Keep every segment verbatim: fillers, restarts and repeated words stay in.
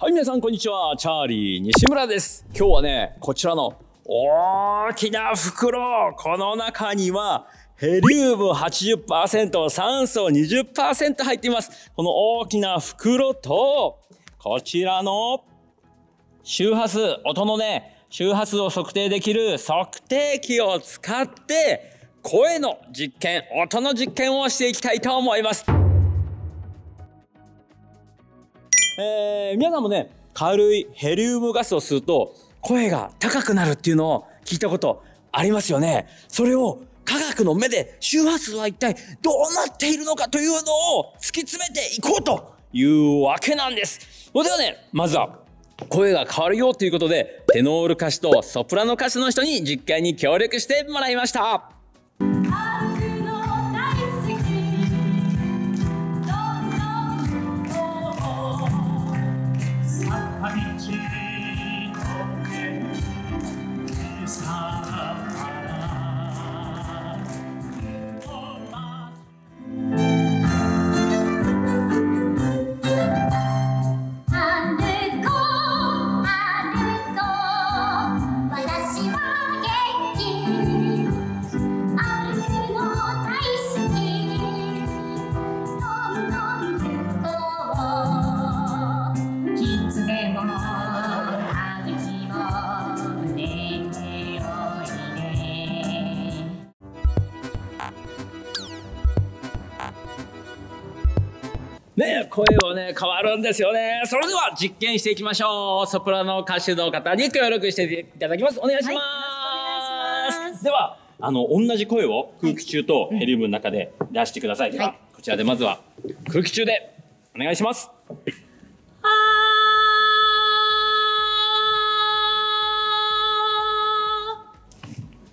はい、皆さんこんにちは。チャーリー西村です。今日はね、こちらの大きな袋、この中にはヘリウム はちじゅっパーセント、酸素 にじゅっパーセント 入っています。この大きな袋と、こちらの周波数、音のね、周波数を測定できる測定器を使って、声の実験、音の実験をしていきたいと思います。えー、皆さんもね、軽いヘリウムガスを吸うと声が高くなるっていうのを聞いたことありますよね。それを科学の目で周波数は一体どうなっているのかというのを突き詰めていこうというわけなんです。それではね、まずは声が変わるよということで、テノール歌手とソプラノ歌手の人に実験に協力してもらいました。ね、声をね、変わるんですよね。それでは実験していきましょう。ソプラノ歌手の方に協力していただきます。お願いします。では、あの、同じ声を空気中とヘリウムの中で出してください。では、こちらでまずは空気中でお願いします。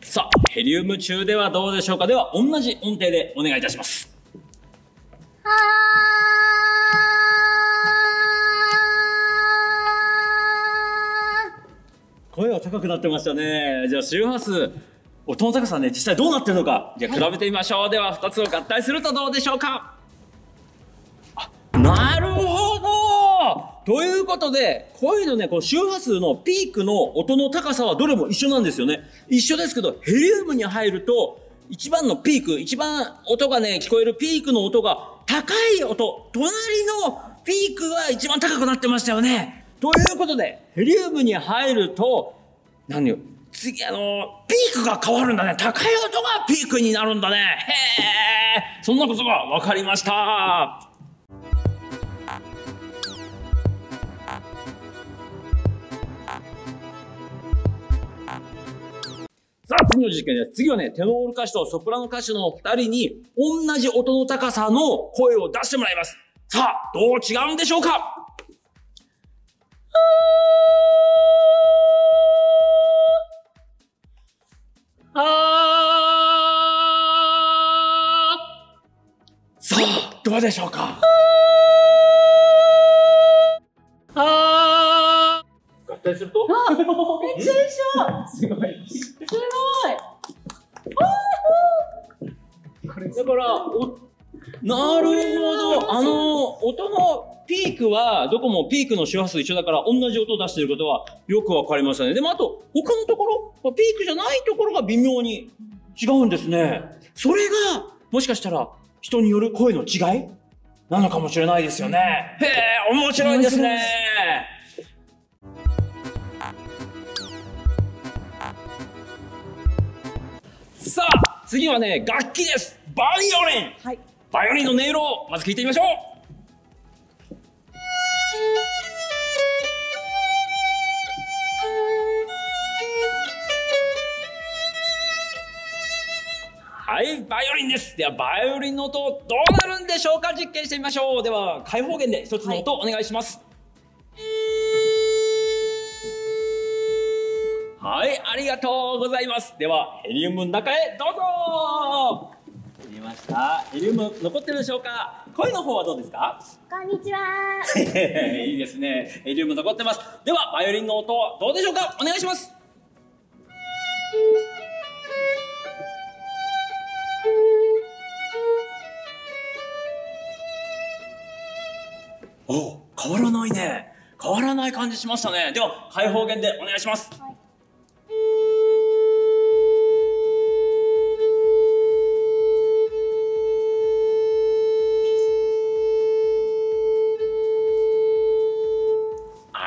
さあ、ヘリウム中ではどうでしょうか。では、同じ音程でお願いいたします。声は高くなってましたね。じゃあ周波数、音の高さね、実際どうなってるのか、じゃあ比べてみましょう。はい、ではふたつを合体するとどうでしょうか。あ、なるほど。ということで、声のね、こう周波数のピークの音の高さはどれも一緒なんですよね。一緒ですけど、ヘリウムに入ると一番のピーク、一番音がね、聞こえるピークの音が高い音、隣のピークが一番高くなってましたよね。ということで、ヘリウムに入ると、何よ、次、あのー、ピークが変わるんだね。高い音がピークになるんだね。へえ、そんなことが分かりました。さあ、次の実験です。次はね、テノール歌手とソプラノ歌手のふたりに、同じ音の高さの声を出してもらいます。さあ、どう違うんでしょうか。あー、さあ、どうでしょうか。あー、合体するとめっちゃ一緒。すごいすごい。だからお、なるほど。あの音のピークは、どこもピークの周波数一緒だから、同じ音を出していることはよくわかりましたね。でもあと、他のところ、ピークじゃないところが微妙に違うんですね。それが、もしかしたら、人による声の違いなのかもしれないですよね。へえ、面白いですね。さあ、次はね、楽器です。バイオリン。はい、バイオリンの音色を、まず聞いてみましょう。はい、バイオリンです。では、バイオリンの音どうなるんでしょうか。実験してみましょう。では、開放弦で一つの音、はい、お願いします。はい、ありがとうございます。では、ヘリウムの中へどうぞ。入れました。ヘリウム残ってるでしょうか。声の方はどうですか。こんにちは。いいですね。ヘリウム残ってます。では、バイオリンの音どうでしょうか。お願いします。お、変わらないね。変わらない感じしましたね。では開放弦でお願いします。はい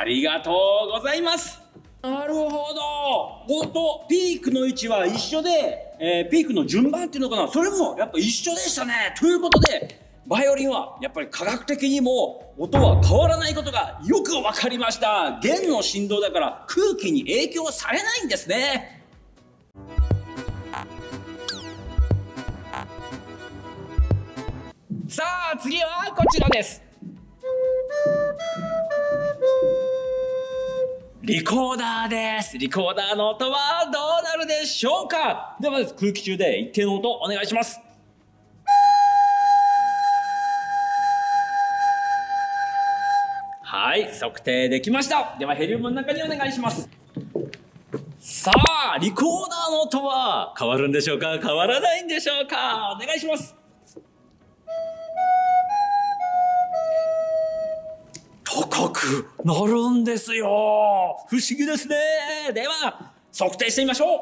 ありがとうございます。なるほど。ゴとピークの位置は一緒で、えー、ピークの順番っていうのかな、それもやっぱ一緒でしたね。ということでバイオリンはやっぱり科学的にも音は変わらないことがよく分かりました。弦の振動だから空気に影響されないんですね。さあ次はこちらです。リコーダーです。リコーダーの音はどうなるでしょうか。ではまず空気中で一定の音お願いします。はい、測定できました。ではヘリウムの中にお願いします。さあ、リコーダーの音は変わるんでしょうか。変わらないんでしょうか。お願いします。高くなるんですよ。不思議ですね。では測定してみましょ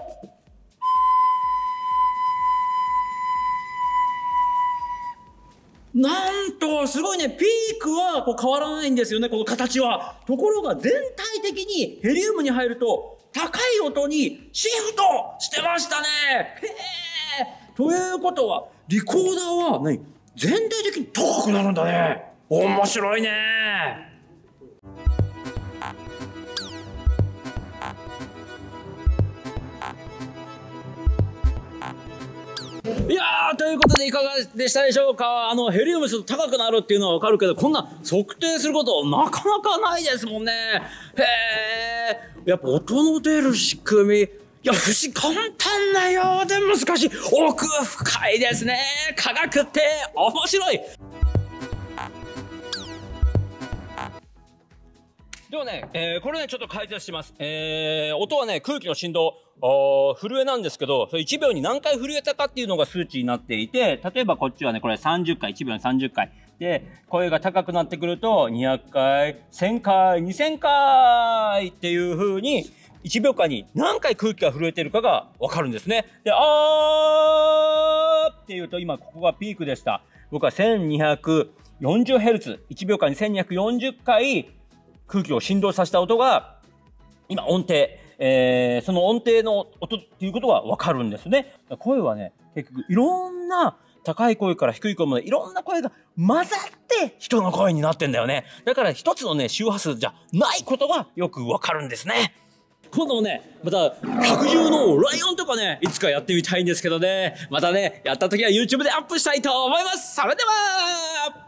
う。なんとすごいね、ピークはこう変わらないんですよね、この形は。ところが全体的にヘリウムに入ると高い音にシフトしてましたね。へー。ということはリコーダーは何、全体的に高くなるんだね。面白いね。いやー、ということでいかがでしたでしょうか。あのヘリウムちょっと高くなるっていうのはわかるけど、こんな測定することなかなかないですもんね。へえ、やっぱ音の出る仕組み、いや不思議、簡単なようで難しい、奥深いですね。科学って面白い。ではね、えー、これねちょっと解説します。えー、音はね空気の振動、震えなんですけど、それいちびょうに何回震えたかっていうのが数値になっていて、例えばこっちはねこれさんじゅっかい、いちびょうにさんじゅっかいで、声が高くなってくるとにひゃっかい、せんかい、にせんかいっていう風にいちびょうかんに何回空気が震えてるかが分かるんですね。で、あーっていうと今ここがピークでした。僕は せんにひゃくよんじゅうヘルツ、いちびょうかんにせんにひゃくよんじゅっかい空気を振動させた音が今音程、えー、その音程の音っていうことが分かるんですね。声はね結局いろんな高い声から低い声までいろんな声が混ざって人の声になってんだよね。だから一つのね周波数じゃないことがよく分かるんですね。今度もねまた百獣のライオンとかねいつかやってみたいんですけどね、またねやった時は YouTube でアップしたいと思います。それでは。